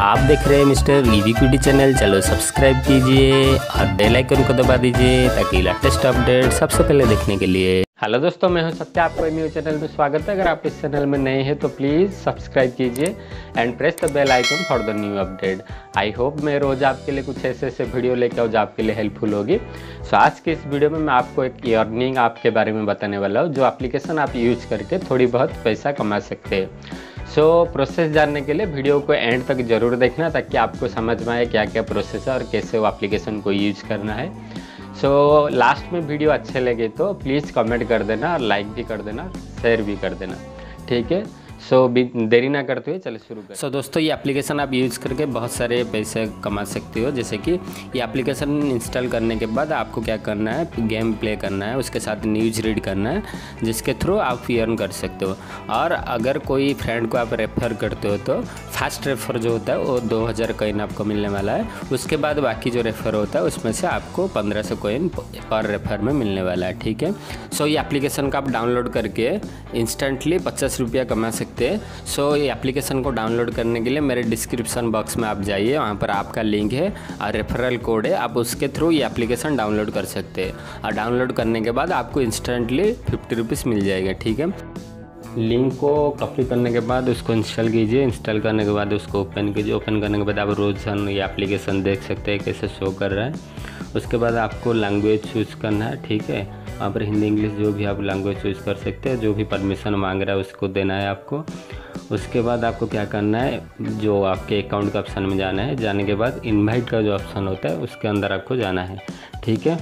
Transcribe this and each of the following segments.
आप देख रहे हैं मिस्टर ईवी क्यूटी चैनल। चलो सब्सक्राइब कीजिए और बेल आइकन को दबा दीजिए ताकि लेटेस्ट अपडेट सबसे पहले देखने के लिए। हेलो दोस्तों, मैं हूं सत्या, आपको ईवी चैनल में स्वागत है। अगर आप इस चैनल में नए हैं तो प्लीज़ सब्सक्राइब कीजिए and press the bell icon for the new update. I hope मैं रोज़ आपके लिए कुछ ऐसे वीडियो लेकर आऊँ जो आपके लिए हेल्पफुल होगी। सो आज के इस वीडियो में मैं आपको एक अर्निंग ऐप के बारे में बताने वाला हूँ, जो एप्लीकेशन आप यूज करके थोड़ी बहुत पैसा कमा सकते हैं। सो प्रोसेस जानने के लिए वीडियो को एंड तक जरूर देखना ताकि आपको समझ में आए क्या क्या प्रोसेस है और कैसे वो एप्लीकेशन को यूज करना है। सो लास्ट में वीडियो अच्छे लगे तो प्लीज़ कमेंट कर देना और लाइक भी कर देना, शेयर भी कर देना, ठीक है। सो देरी ना करते हुए चलो शुरू करें। सो दोस्तों, ये एप्लीकेशन आप यूज़ करके बहुत सारे पैसे कमा सकते हो। जैसे कि ये एप्लीकेशन इंस्टॉल करने के बाद आपको क्या करना है, गेम प्ले करना है, उसके साथ न्यूज़ रीड करना है, जिसके थ्रू आप अर्न कर सकते हो। और अगर कोई फ्रेंड को आप रेफ़र करते हो तो फर्स्ट रेफ़र जो होता है वो 2000 कॉइन आपको मिलने वाला है। उसके बाद बाकी जो रेफ़र होता है उसमें से आपको 1500 कॉइन पर रेफ़र में मिलने वाला है, ठीक है। सो ये एप्लीकेशन का आप डाउनलोड करके इंस्टेंटली 50 रुपया कमा सकते। सो ये एप्लीकेशन को डाउनलोड करने के लिए मेरे डिस्क्रिप्शन बॉक्स में आप जाइए, वहाँ पर आपका लिंक है और रेफरल कोड है, आप उसके थ्रू ये एप्लीकेशन डाउनलोड कर सकते हैं। और डाउनलोड करने के बाद आपको इंस्टेंटली 50 रुपीज़ मिल जाएगा, ठीक है। लिंक को कॉपी करने के बाद उसको इंस्टॉल कीजिए, इंस्टॉल करने के बाद उसको ओपन कीजिए। ओपन करने के बाद आप रोजाना ये एप्लीकेशन देख सकते हैं कैसे शो कर रहा है। उसके बाद आपको लैंग्वेज चूज़ करना है, ठीक है। यहाँ पर हिंदी इंग्लिश जो भी आप लैंग्वेज चूज़ कर सकते हैं, जो भी परमिशन मांग रहा है उसको देना है आपको। उसके बाद आपको क्या करना है, जो आपके अकाउंट का ऑप्शन में जाना है। जाने के बाद इनवाइट का जो ऑप्शन होता है उसके अंदर आपको जाना है, ठीक है।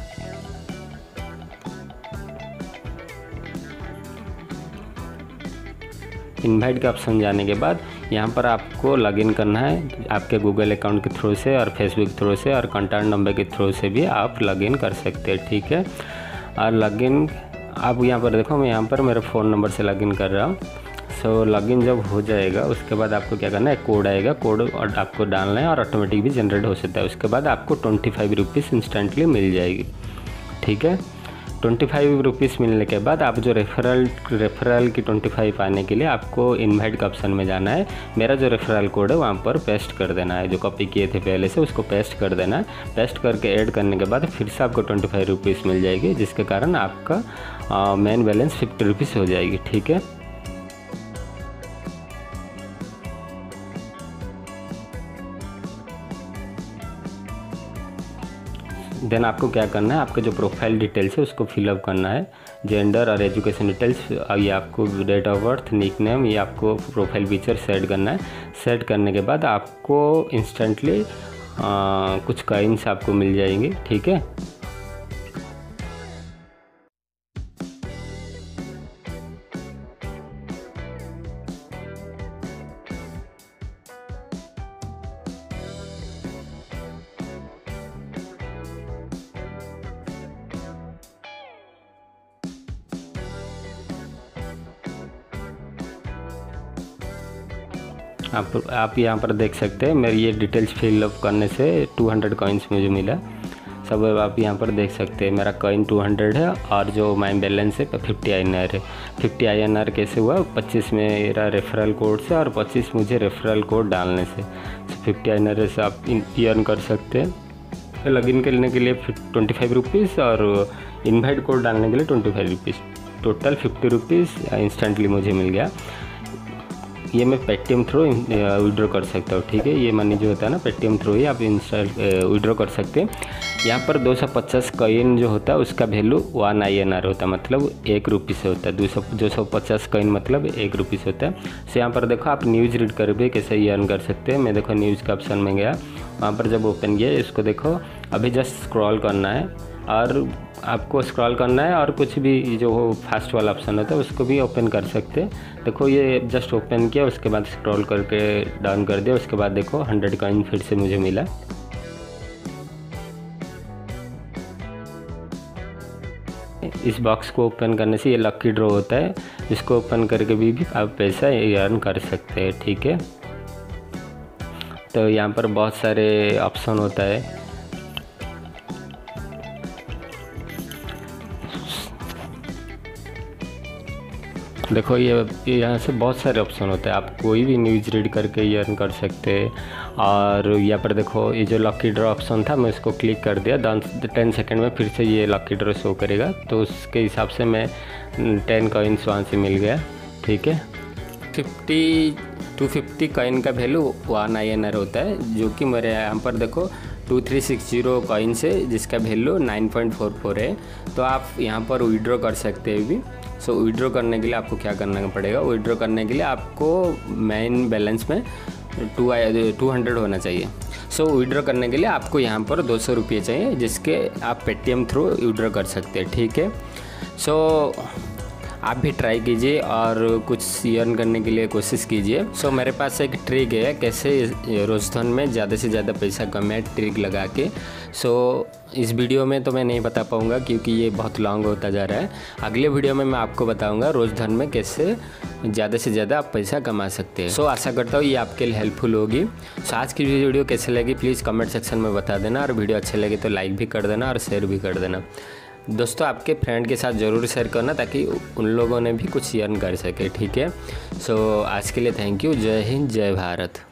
इनवाइट का ऑप्शन जाने के बाद यहाँ पर आपको लॉगिन करना है आपके गूगल अकाउंट के थ्रू से और फेसबुक के थ्रू से और कॉन्टैक्ट नंबर के थ्रू से भी आप लॉगिन कर सकते हैं, ठीक है। और लॉगिन आप यहाँ पर देखो, मैं यहाँ पर मेरे फ़ोन नंबर से लॉगिन कर रहा हूँ। सो लॉगिन जब हो जाएगा उसके बाद आपको क्या करना है, कोड आएगा, कोड और आपको डालना है और ऑटोमेटिक भी जनरेट हो सकता है। उसके बाद आपको 25 रुपीज़ इंस्टेंटली मिल जाएगी, ठीक है। 25 रुपीज़ मिलने के बाद आप जो रेफरल की 25 पाने के लिए आपको इनवाइट का ऑप्शन में जाना है। मेरा जो रेफरल कोड है वहाँ पर पेस्ट कर देना है, जो कॉपी किए थे पहले से उसको पेस्ट कर देना है। पेस्ट करके ऐड करने के बाद फिर से आपको 25 रुपीज़ मिल जाएगी, जिसके कारण आपका मेन बैलेंस 50 रुपीज़ हो जाएगी, ठीक है। देन आपको क्या करना है, आपके जो प्रोफाइल डिटेल्स है उसको फिलअप करना है। जेंडर और एजुकेशन डिटेल्स, ये आपको date of birth, nickname, ये आपको प्रोफाइल पिक्चर सेट करना है। सेट करने के बाद आपको इंस्टेंटली कुछ कॉइन्स आपको मिल जाएंगे, ठीक है। आप यहाँ पर देख सकते हैं मेरी ये डिटेल्स फिलअप करने से 200 कॉइन्स मुझे मिला। सब आप यहाँ पर देख सकते हैं मेरा कॉइन 200 है और जो माई बैलेंस है 50 INR है। 50 INR कैसे हुआ, 25 मेरा रेफरल कोड से और 25 मुझे रेफरल कोड डालने से। 50 INR से आप अर्न कर सकते हैं। लॉगिन करने के लिए 25 रुपीज़ और इनवाइट कोड डालने के लिए 25 रुपीज़, टोटल 50 रुपीज़ इंस्टेंटली मुझे मिल गया। ये मैं पेटीएम थ्रू विड्रॉ कर सकता हूँ, ठीक है। ये मनी जो होता है ना, पेटीएम थ्रू ही आप विड्रॉ कर सकते हैं। यहाँ पर 250 कॉइन जो होता है उसका वैल्यू 1 INR होता है, मतलब 1 रुपीज़ से होता है। 250 कॉइन मतलब 1 रुपीज़ होता है। सो यहाँ पर देखो आप न्यूज़ रीड कर भी कैसे ये अर्न कर सकते हैं। मैं देखो न्यूज़ के ऑप्शन में गया, वहाँ पर जब ओपन किया इसको देखो, अभी जस्ट स्क्रॉल करना है और आपको स्क्रॉल करना है और कुछ भी जो फास्ट वाला ऑप्शन होता है उसको भी ओपन कर सकते हैं। देखो ये जस्ट ओपन किया, उसके बाद स्क्रॉल करके डाउन कर दिया, उसके बाद देखो 100 कॉइन फिर से मुझे मिला। इस बॉक्स को ओपन करने से ये लकी ड्रॉ होता है, इसको ओपन करके भी आप पैसा अर्न कर सकते हैं, ठीक है। तो यहाँ पर बहुत सारे ऑप्शन होता है। देखो ये यहाँ से बहुत सारे ऑप्शन होते हैं, आप कोई भी न्यूज़ रीड करके ये अर्न कर सकते हैं। और यहाँ पर देखो ये जो लकी ड्रॉ ऑप्शन था मैं इसको क्लिक कर दिया, 10 सेकंड में फिर से ये लकी ड्रॉ शो करेगा, तो उसके हिसाब से मैं 10 कॉइन्स वहाँ से मिल गया। ठीक है, 250 कॉइन का वैल्यू 1 INR होता है, जो कि मेरे यहाँ पर देखो 2360 कॉइन्स है जिसका वैल्यू 9.44 है। तो आप यहाँ पर विड्रॉ कर सकते हैं भी। सो विड्रॉ करने के लिए आपको क्या करना पड़ेगा, विड्रॉ करने के लिए आपको मेन बैलेंस में 200 होना चाहिए। सो विड्रॉ करने के लिए आपको यहाँ पर 200 रुपये चाहिए, जिसके आप पेटीएम थ्रू विड्रॉ कर सकते हैं। ठीक है, सो आप भी ट्राई कीजिए और कुछ अर्न करने के लिए कोशिश कीजिए। सो मेरे पास एक ट्रिक है कैसे रोजधन में ज़्यादा से ज़्यादा पैसा कमाए ट्रिक लगा के। सो इस वीडियो में तो मैं नहीं बता पाऊँगा क्योंकि ये बहुत लॉन्ग होता जा रहा है। अगले वीडियो में मैं आपको बताऊँगा रोजधन में कैसे ज़्यादा से ज़्यादा आप पैसा कमा सकते हैं। सो आशा करता हूँ ये आपके लिए हेल्पफुल होगी। सो आज की वीडियो कैसे लगी प्लीज़ कमेंट सेक्शन में बता देना, और वीडियो अच्छे लगे तो लाइक भी कर देना और शेयर भी कर देना। दोस्तों आपके फ्रेंड के साथ ज़रूर शेयर करना ताकि उन लोगों ने भी कुछ अर्न कर सके। ठीक है, सो आज के लिए थैंक यू। जय हिंद, जय भारत।